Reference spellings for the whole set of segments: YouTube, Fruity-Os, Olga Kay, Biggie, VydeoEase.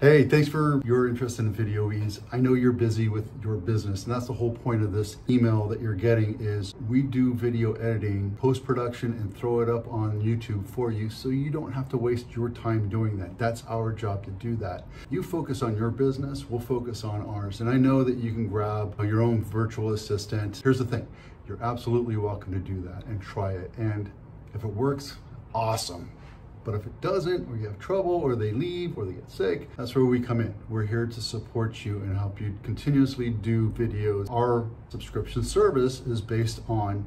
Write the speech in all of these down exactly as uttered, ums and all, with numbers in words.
Hey, thanks for your interest in VydeoEase. I know you're busy with your business, and that's the whole point of this email that you're getting is we do video editing, post-production, and throw it up on YouTube for you so you don't have to waste your time doing that. That's our job to do that. You focus on your business, we'll focus on ours. And I know that you can grab your own virtual assistant. Here's the thing, you're absolutely welcome to do that and try it. And if it works, awesome. But if it doesn't, or you have trouble, or they leave, or they get sick, that's where we come in. We're here to support you and help you continuously do videos. Our subscription service is based on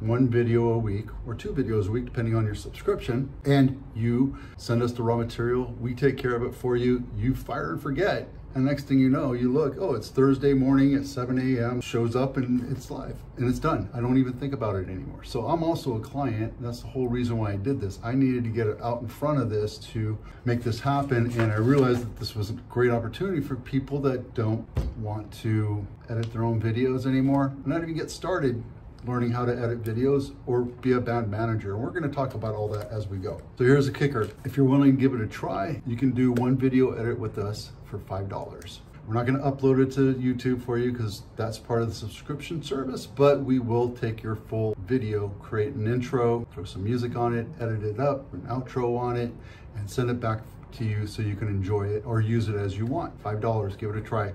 one video a week or two videos a week, depending on your subscription. And you send us the raw material. We take care of it for you. You fire and forget. And next thing you know, you look, oh, it's Thursday morning at seven A M shows up and it's live and it's done. I don't even think about it anymore. So I'm also a client. That's the whole reason why I did this. I needed to get it out in front of this to make this happen. And I realized that this was a great opportunity for people that don't want to edit their own videos anymore. Not even get started learning how to edit videos or be a band manager. And we're gonna talk about all that as we go. So here's a kicker. If you're willing to give it a try, you can do one video edit with us for five dollars. We're not gonna upload it to YouTube for you because that's part of the subscription service, but we will take your full video, create an intro, throw some music on it, edit it up, an outro on it, and send it back to you so you can enjoy it or use it as you want. five dollars, give it a try.